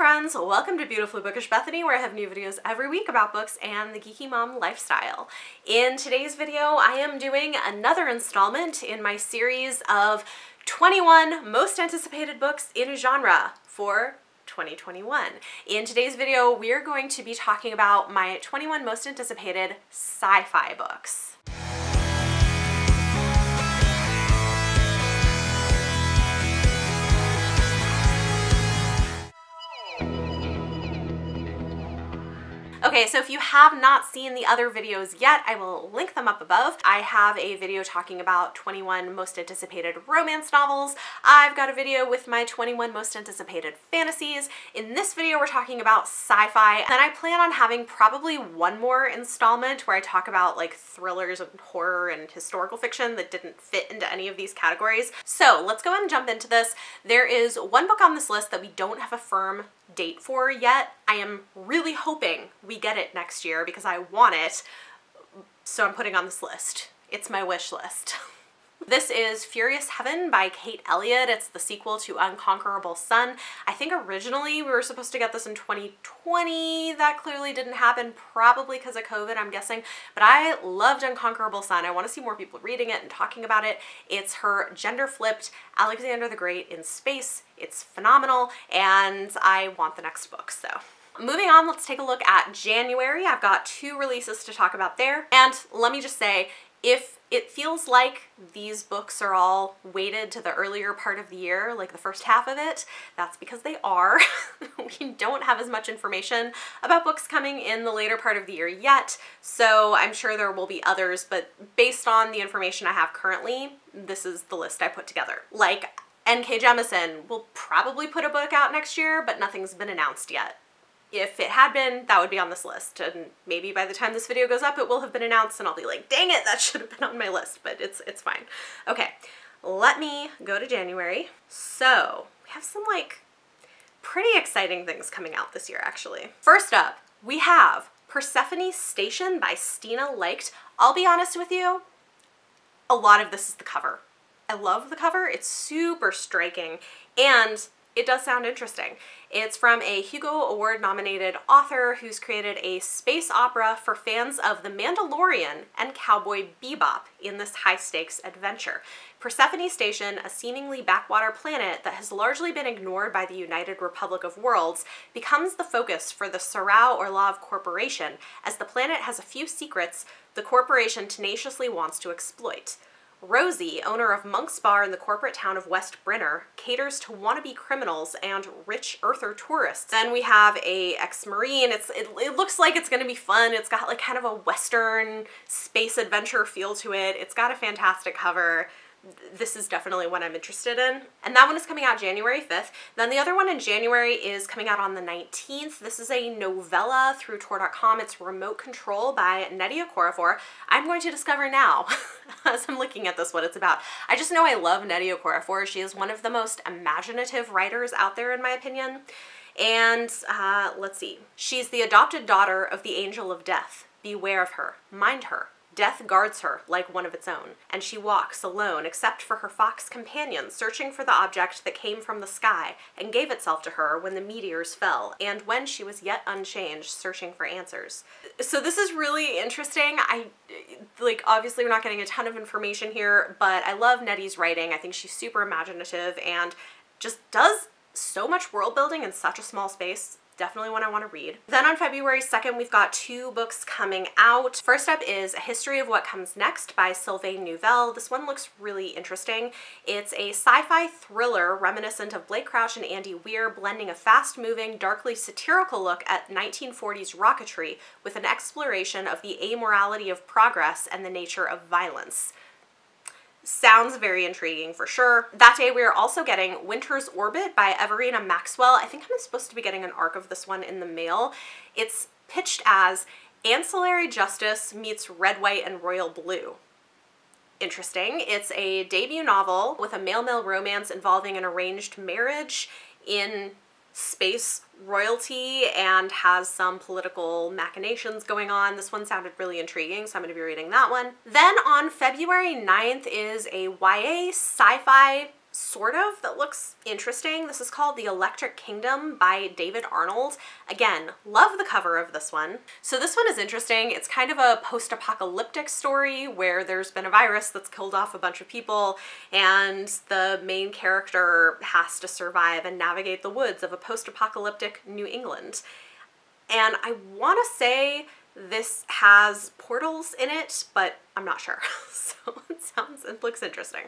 friends, welcome to Beautifully Bookish Bethany, where I have new videos every week about books and the geeky mom lifestyle. In today's video, I am doing another installment in my series of 21 most anticipated books in a genre for 2021. In today's video, we're going to be talking about my 21 most anticipated sci-fi books. Okay, so if you have not seen the other videos yet, I will link them up above. I have a video talking about 21 most anticipated romance novels. I've got a video with my 21 most anticipated fantasies. In this video, we're talking about sci-fi. And then I plan on having probably one more installment where I talk about like thrillers and horror and historical fiction that didn't fit into any of these categories. So let's go ahead and jump into this. There is one book on this list that we don't have a firm date for yet. I am really hoping we get it next year because I want it, so I'm putting on this list. It's my wish list. This is Furious Heaven by Kate Elliott. It's the sequel to Unconquerable Sun. I think originally we were supposed to get this in 2020. That clearly didn't happen, probably because of COVID, I'm guessing. But I loved Unconquerable Sun. I want to see more people reading it and talking about it. It's her gender-flipped Alexander the Great in space. It's phenomenal, and I want the next book, so. Moving on, let's take a look at January. I've got two releases to talk about there. And let me just say, if it feels like these books are all weighted to the earlier part of the year, like the first half of it, that's because they are. We don't have as much information about books coming in the later part of the year yet, so I'm sure there will be others, but based on the information I have currently, this is the list I put together. Like N.K. Jemisin will probably put a book out next year, but nothing's been announced yet. If it had been, that would be on this list, and maybe by the time this video goes up it will have been announced and I'll be like, dang it, that should have been on my list, but it's fine. Okay, let me go to January. So we have some like pretty exciting things coming out this year actually. First up, we have Persephone Station by Stina Leicht. I'll be honest with you, a lot of this is the cover. I love the cover, it's super striking, and it does sound interesting. It's from a Hugo Award-nominated author who's created a space opera for fans of The Mandalorian and Cowboy Bebop in this high-stakes adventure. Persephone Station, a seemingly backwater planet that has largely been ignored by the United Republic of Worlds, becomes the focus for the Serau Orlov Corporation, as the planet has a few secrets the corporation tenaciously wants to exploit. Rosie, owner of Monk's Bar in the corporate town of West Brenner, caters to wannabe criminals and rich earther tourists. Then we have a ex-marine. It looks like it's gonna be fun. It's got like kind of a western space adventure feel to it. It's got a fantastic cover. This is definitely one I'm interested in. And that one is coming out January 5th. Then the other one in January is coming out on the 19th. This is a novella through Tor.com. It's Remote Control by Nnedi Okorafor. I'm going to discover now as I'm looking at this what it's about. I just know I love Nnedi Okorafor. She is one of the most imaginative writers out there in my opinion. And let's see. She's the adopted daughter of the Angel of Death. Beware of her. Mind her. Death guards her like one of its own, and she walks alone except for her fox companion, searching for the object that came from the sky and gave itself to her when the meteors fell, and when she was yet unchanged, searching for answers. So this is really interesting. Like, obviously we're not getting a ton of information here, but I love Nnedi's writing. I think she's super imaginative and just does so much world building in such a small space. Definitely one I want to read. Then on February 2nd, we've got two books coming out. First up is A History of What Comes Next by Sylvain Neuvel. This one looks really interesting. It's a sci-fi thriller reminiscent of Blake Crouch and Andy Weir, blending a fast-moving, darkly satirical look at 1940s rocketry with an exploration of the amorality of progress and the nature of violence. Sounds very intriguing for sure. That day we are also getting Winter's Orbit by Everina Maxwell. I think I'm supposed to be getting an arc of this one in the mail. It's pitched as Ancillary Justice meets Red, White, and Royal Blue. Interesting. It's a debut novel with a male-male romance involving an arranged marriage in space royalty and has some political machinations going on. This one sounded really intriguing, so I'm going to be reading that one. Then on February 9th is a YA sci-fi sort of, that looks interesting. This is called The Electric Kingdom by David Arnold. Again, love the cover of this one. So this one is interesting. It's kind of a post-apocalyptic story where there's been a virus that's killed off a bunch of people, and the main character has to survive and navigate the woods of a post-apocalyptic New England. And I want to say this has portals in it, but I'm not sure. So it looks interesting.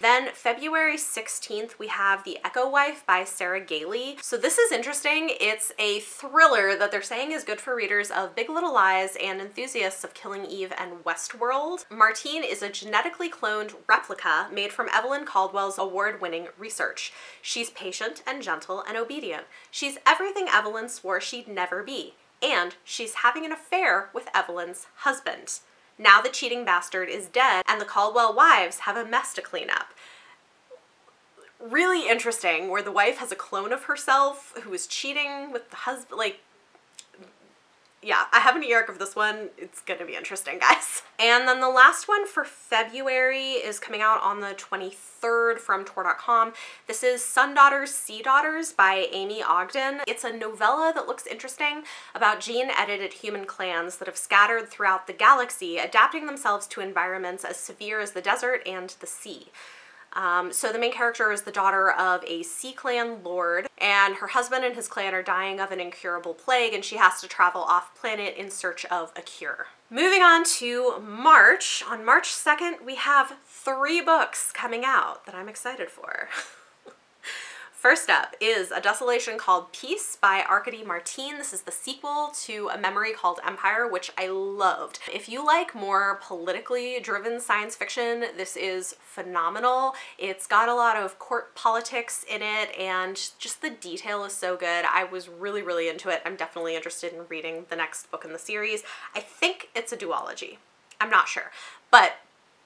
Then February 16th, we have The Echo Wife by Sarah Gailey. So this is interesting. It's a thriller that they're saying is good for readers of Big Little Lies and enthusiasts of Killing Eve and Westworld. Martine is a genetically cloned replica made from Evelyn Caldwell's award-winning research. She's patient and gentle and obedient. She's everything Evelyn swore she'd never be. And she's having an affair with Evelyn's husband. Now the cheating bastard is dead, and the Caldwell wives have a mess to clean up. Really interesting, where the wife has a clone of herself who is cheating with the husband. Like, yeah, I have an earmark of this one. It's gonna be interesting, guys. And then the last one for February is coming out on the 23rd from Tor.com. This is Sun-Daughters, Sea-Daughters by Aimee Ogden. It's a novella that looks interesting about gene-edited human clans that have scattered throughout the galaxy, adapting themselves to environments as severe as the desert and the sea. So the main character is the daughter of a sea clan lord, and her husband and his clan are dying of an incurable plague, and she has to travel off planet in search of a cure. Moving on to March. On March 2nd, we have 3 books coming out that I'm excited for. First up is A Desolation Called Peace by Arkady Martin. This is the sequel to A Memory Called Empire, which I loved. If you like more politically driven science fiction, this is phenomenal. It's got a lot of court politics in it, and just the detail is so good. I was really, really into it. I'm definitely interested in reading the next book in the series. I think it's a duology. I'm not sure,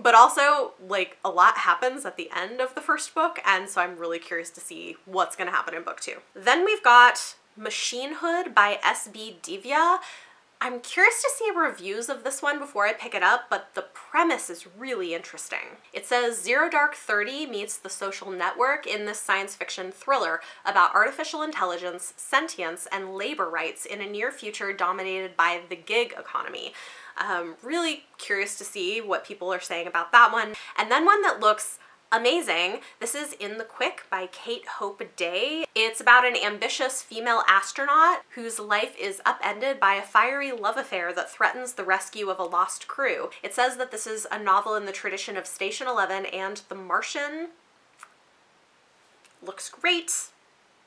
but also, like, a lot happens at the end of the first book, and so I'm really curious to see what's gonna happen in book 2. Then we've got Machinehood by S.B. Divya. I'm curious to see reviews of this one before I pick it up, but the premise is really interesting. It says Zero Dark 30 meets The Social Network in this science fiction thriller about artificial intelligence, sentience, and labor rights in a near future dominated by the gig economy. Really curious to see what people are saying about that one. And then one that looks amazing. This is In the Quick by Kate Hope Day. It's about an ambitious female astronaut whose life is upended by a fiery love affair that threatens the rescue of a lost crew. It says that this is a novel in the tradition of Station Eleven and The Martian. Looks great.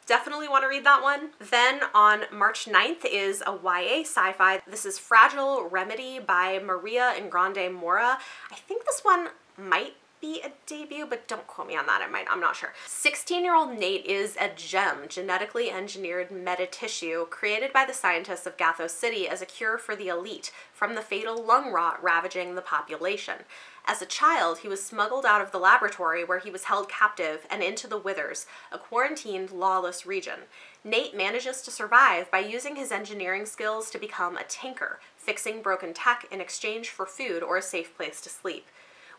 Definitely want to read that one. Then on March 9th is a YA sci-fi. This is Fragile Remedy by Maria Ingrande Mora. I think this one might be a debut, but don't quote me on that. I'm not sure. 16-year-old Nate is a gem, genetically engineered metatissue created by the scientists of Gathos City as a cure for the elite from the fatal lung rot ravaging the population. As a child, he was smuggled out of the laboratory where he was held captive and into the Withers, a quarantined, lawless region. Nate manages to survive by using his engineering skills to become a tinker, fixing broken tech in exchange for food or a safe place to sleep.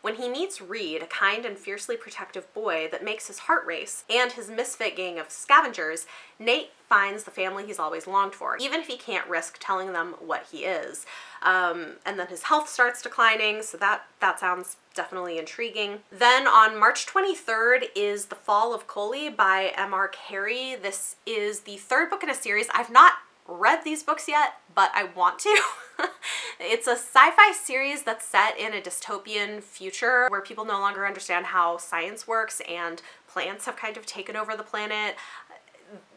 When he meets Reed, a kind and fiercely protective boy that makes his heart race, and his misfit gang of scavengers, Nate finds the family he's always longed for, even if he can't risk telling them what he is. And then his health starts declining, so that sounds definitely intriguing. Then on March 23rd is The Fall of Coley by M.R. Carey. This is the 3rd book in a series. I've not read these books yet, but I want to. It's a sci-fi series that's set in a dystopian future where people no longer understand how science works and plants have kind of taken over the planet.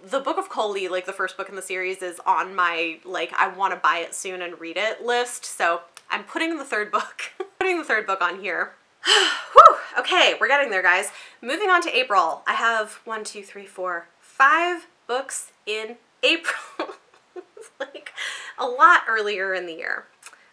The Book of Coley, like the first book in the series, is on my, like, I want to buy it soon and read it list, so I'm putting the 3rd book on here. Whew, okay, we're getting there, guys. Moving on to April. I have 5 books in April. Like a lot earlier in the year.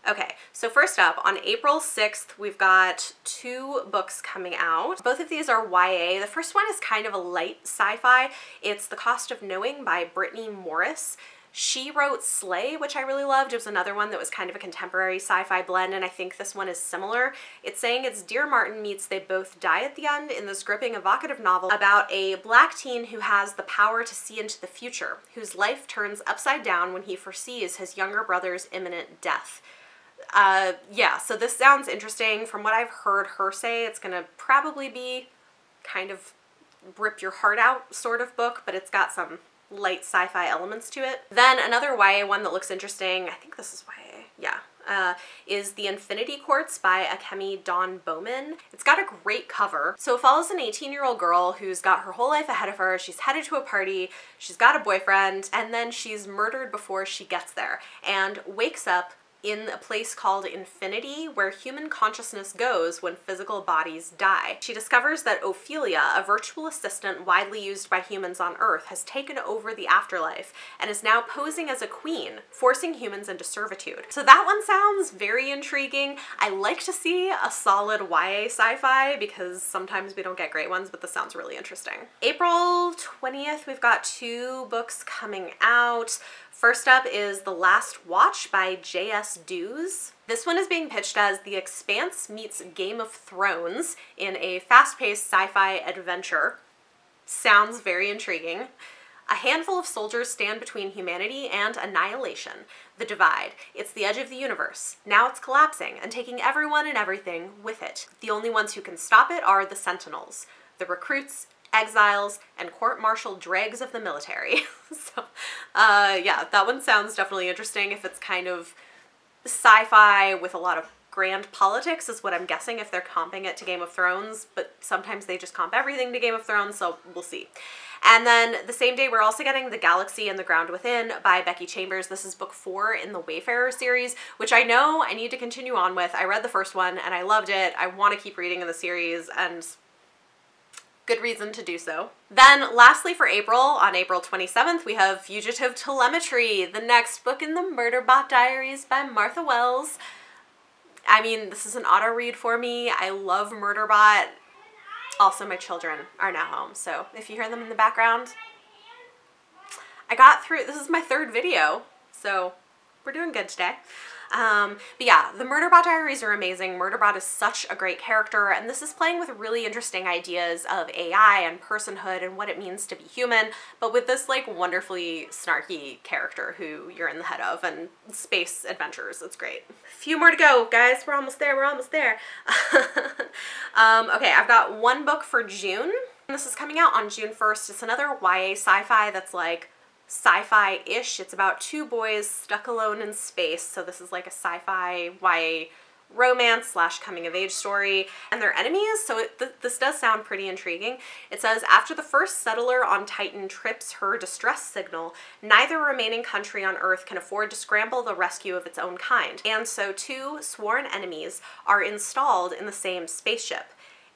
Okay, so first up, on April 6th, we've got 2 books coming out. Both of these are YA. The first one is kind of a light sci-fi. It's The Cost of Knowing by Brittany Morris. She wrote Slay, which I really loved. It was another one that was kind of a contemporary sci-fi blend, and I think this one is similar. It's saying it's Dear Martin meets They Both Die at the End in this gripping, evocative novel about a black teen who has the power to see into the future, whose life turns upside down when he foresees his younger brother's imminent death. Yeah, so this sounds interesting. From what I've heard her say, it's gonna probably be kind of rip your heart out sort of book, but it's got some light sci-fi elements to it. Then another YA one that looks interesting, I think this is YA, yeah, is The Infinity Courts by Akemi Dawn Bowman. It's got a great cover. So it follows an 18-year-old girl who's got her whole life ahead of her. She's headed to a party, she's got a boyfriend, and then she's murdered before she gets there and wakes up in a place called Infinity, where human consciousness goes when physical bodies die. She discovers that Ophelia, a virtual assistant widely used by humans on Earth, has taken over the afterlife and is now posing as a queen, forcing humans into servitude. So that one sounds very intriguing. I like to see a solid YA sci-fi because sometimes we don't get great ones, but this sounds really interesting. April 20th, we've got two books coming out. First up is The Last Watch by J.S. Dews. This one is being pitched as The Expanse meets Game of Thrones in a fast-paced sci-fi adventure. Sounds very intriguing. A handful of soldiers stand between humanity and annihilation, the divide. It's the edge of the universe. Now it's collapsing and taking everyone and everything with it. The only ones who can stop it are the Sentinels, the recruits, exiles, and court-martialed dregs of the military. So, yeah, that one sounds definitely interesting if it's kind of sci-fi with a lot of grand politics is what I'm guessing if they're comping it to Game of Thrones, but sometimes they just comp everything to Game of Thrones, so we'll see. And then the same day, we're also getting The Galaxy and the Ground Within by Becky Chambers. This is book 4 in the Wayfarer series, which I know I need to continue on with. I read the first one and I loved it. I want to keep reading in the series, and good reason to do so. Then lastly for April, on April 27th, we have Fugitive Telemetry, the next book in the Murderbot Diaries by Martha Wells. I mean, this is an auto read for me. I love Murderbot. Also, my children are now home, so if you hear them in the background, I got through, this is my 3rd video, so we're doing good today. But yeah, the Murderbot Diaries are amazing. Murderbot is such a great character, and this is playing with really interesting ideas of AI and personhood and what it means to be human, but with this like wonderfully snarky character who you're in the head of, and space adventures. It's great. A few more to go, guys. We're almost there. We're almost there. Okay, I've got one book for June. This is coming out on June 1st. It's another YA sci-fi that's like sci-fi-ish. It's about two boys stuck alone in space, so this is like a sci-fi YA romance slash coming-of-age story, and they're enemies, so this does sound pretty intriguing. It says, after the first settler on Titan trips her distress signal, neither remaining country on Earth can afford to scramble the rescue of its own kind, and so two sworn enemies are installed in the same spaceship.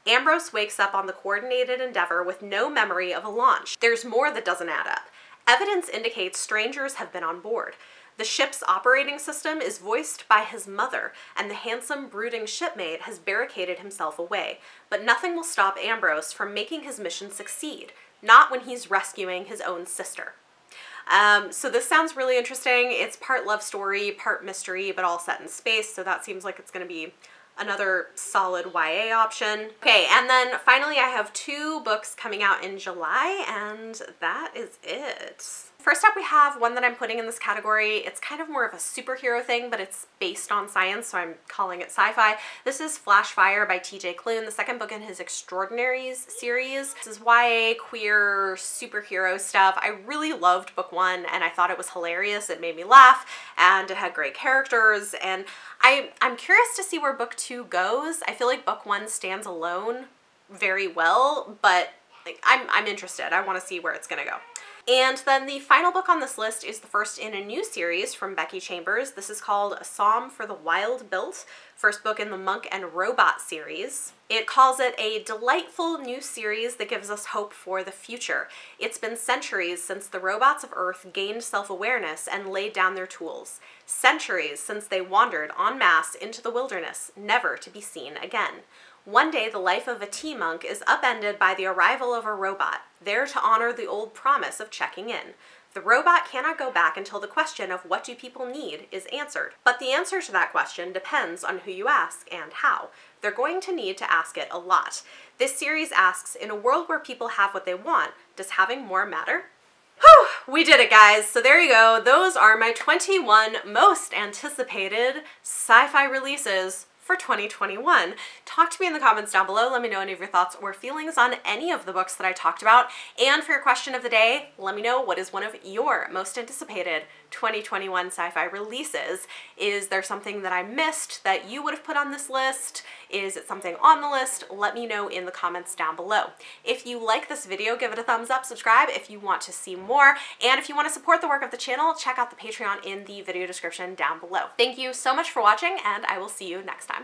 Ambrose wakes up on the coordinated endeavor with no memory of a launch. There's more that doesn't add up. Evidence indicates strangers have been on board. The ship's operating system is voiced by his mother, and the handsome, brooding shipmate has barricaded himself away. But nothing will stop Ambrose from making his mission succeed, not when he's rescuing his own sister. So this sounds really interesting. It's part love story, part mystery, but all set in space, so that seems like it's going to be another solid YA option. Okay, and then finally I have two books coming out in July, and that is it. First up, we have one that I'm putting in this category. It's kind of more of a superhero thing, but it's based on science, so I'm calling it sci-fi. This is Flashfire by TJ Klune, the second book in his Extraordinaries series. This is YA, queer, superhero stuff. I really loved book 1, and I thought it was hilarious. It made me laugh, and it had great characters, and I'm curious to see where book 2 goes. I feel like book 1 stands alone very well, but like, I'm interested. I want to see where it's gonna go. And then the final book on this list is the first in a new series from Becky Chambers. This is called A Psalm for the Wild Built, first book in the Monk and Robot series. It calls it a delightful new series that gives us hope for the future. It's been centuries since the robots of Earth gained self-awareness and laid down their tools. Centuries since they wandered en masse into the wilderness, never to be seen again. One day, the life of a tea monk is upended by the arrival of a robot, there to honor the old promise of checking in. The robot cannot go back until the question of what do people need is answered. But the answer to that question depends on who you ask and how. They're going to need to ask it a lot. This series asks, in a world where people have what they want, does having more matter? Whew! We did it, guys! So there you go. Those are my 21 most anticipated sci-fi releases for 2021. Talk to me in the comments down below. Let me know any of your thoughts or feelings on any of the books that I talked about. And for your question of the day, let me know what is one of your most anticipated 2021 sci-fi releases. Is there something that I missed that you would have put on this list? Is it something on the list? Let me know in the comments down below. If you like this video, give it a thumbs up, subscribe if you want to see more, and if you want to support the work of the channel, check out the Patreon in the video description down below. Thank you so much for watching, and I will see you next time.